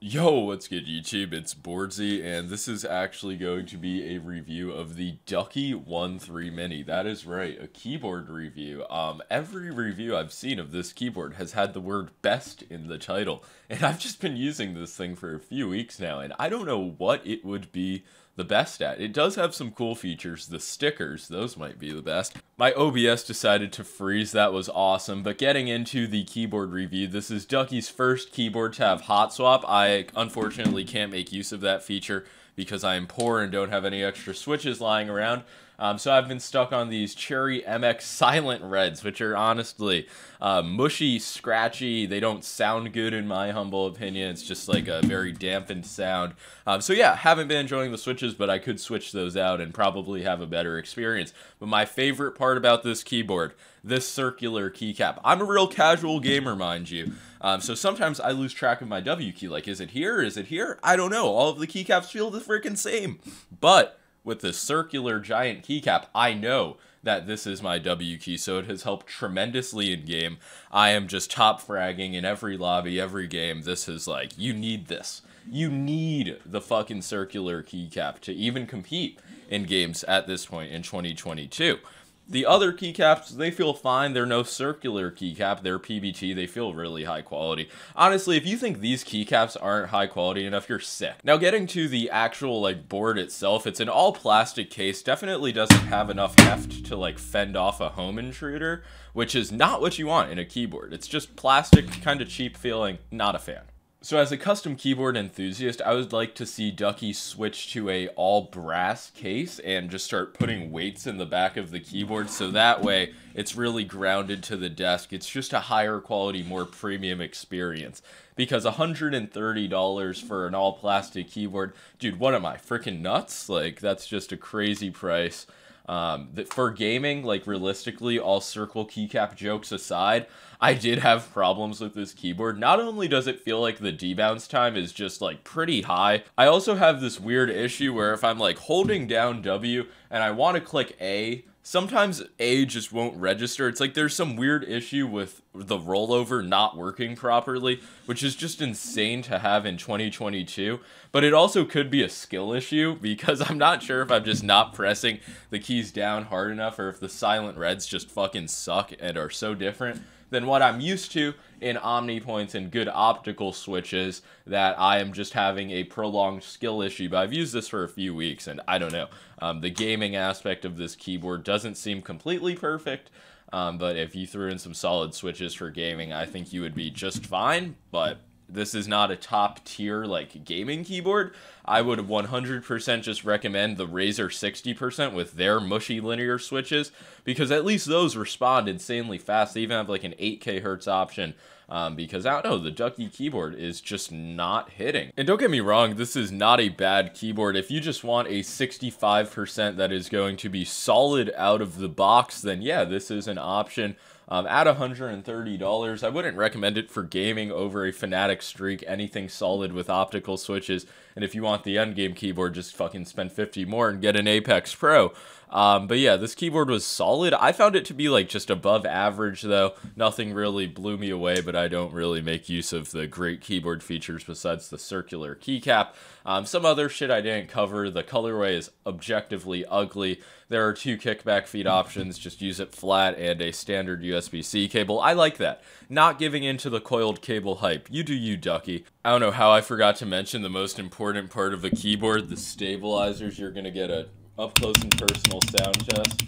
Yo, what's good YouTube? It's Boardzy, and this is actually going to be a review of the Ducky One 3 Mini. That is right, a keyboard review. Every review I've seen of this keyboard has had the word best in the title, and I've just been using this thing for a few weeks now, and I don't know what it would be the best at. It does have some cool features. The stickers, those might be the best. My OBS decided to freeze. That was awesome. But getting into the keyboard review, this is Ducky's first keyboard to have hot swap. I unfortunately can't make use of that feature because I am poor and don't have any extra switches lying around. So I've been stuck on these Cherry MX Silent Reds, which are honestly mushy, scratchy. They don't sound good in my humble opinion. It's just like a very dampened sound. So yeah, haven't been enjoying the switches, but I could switch those out and probably have a better experience. But my favorite part about this keyboard, this circular keycap. I'm a real casual gamer, mind you. So sometimes I lose track of my W key. Like, is it here? Is it here? I don't know. All of the keycaps feel the freaking same. But with the circular giant keycap, I know that this is my W key, so it has helped tremendously in game. I am just top fragging in every lobby, every game. This is like, you need this. You need the fucking circular keycap to even compete in games at this point in 2022. The other keycaps, they feel fine. They're no circular keycap. They're PBT. They feel really high quality. Honestly, if you think these keycaps aren't high quality enough, you're sick. Now, getting to the actual like board itself, it's an all plastic case. Definitely doesn't have enough heft to like fend off a home intruder, which is not what you want in a keyboard. It's just plastic, kind of cheap feeling. Not a fan. So as a custom keyboard enthusiast, I would like to see Ducky switch to a all brass case and just start putting weights in the back of the keyboard so that way it's really grounded to the desk. It's just a higher quality, more premium experience. Because $130 for an all plastic keyboard, dude, what am I, freaking nuts? Like, that's just a crazy price. For gaming, like realistically, all circle keycap jokes aside, I did have problems with this keyboard. Not only does it feel like the debounce time is just like pretty high, I also have this weird issue where if I'm like holding down W and I want to click A, sometimes A just won't register. It's like there's some weird issue with the rollover not working properly, which is just insane to have in 2022. But it also could be a skill issue because I'm not sure if I'm just not pressing the keys down hard enough or if the Silent Reds just fucking suck and are so different than what I'm used to in OmniPoints and good optical switches that I am just having a prolonged skill issue. But I've used this for a few weeks and I don't know. The gaming aspect of this keyboard doesn't seem completely perfect. But if you threw in some solid switches for gaming, I think you would be just fine. But this is not a top tier like gaming keyboard. I would 100% just recommend the Razer 60% with their mushy linear switches because at least those respond insanely fast. They even have like an 8K hertz option because I don't know, the Ducky keyboard is just not hitting. And don't get me wrong, this is not a bad keyboard. If you just want a 65% that is going to be solid out of the box, then yeah, this is an option. At $130, I wouldn't recommend it for gaming over a Fnatic streak, anything solid with optical switches. And if you want the endgame keyboard, just fucking spend 50 more and get an Apex Pro. But yeah, this keyboard was solid. I found it to be like just above average though. Nothing really blew me away, but I don't really make use of the great keyboard features besides the circular keycap. Some other shit I didn't cover. The colorway is objectively ugly. There are two kickback feed options, just use it flat and a standard USB-C cable. I like that. Not giving in to the coiled cable hype. You do you, Ducky. I don't know how I forgot to mention the most important part of a keyboard, the stabilizers. You're gonna get a up close and personal sound test.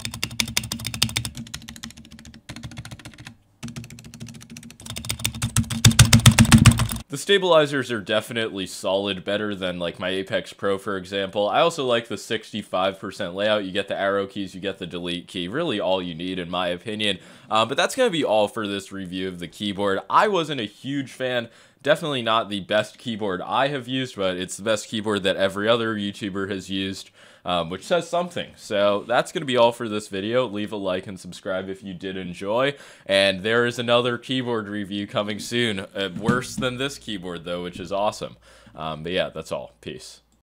The stabilizers are definitely solid, better than like my Apex Pro, for example. I also like the 65% layout. You get the arrow keys, you get the delete key, really all you need in my opinion. But that's gonna be all for this review of the keyboard. I wasn't a huge fan. Definitely not the best keyboard I have used, but it's the best keyboard that every other YouTuber has used, which says something. So that's going to be all for this video. Leave a like and subscribe if you did enjoy. And there is another keyboard review coming soon. Worse than this keyboard, though, which is awesome. But yeah, that's all. Peace.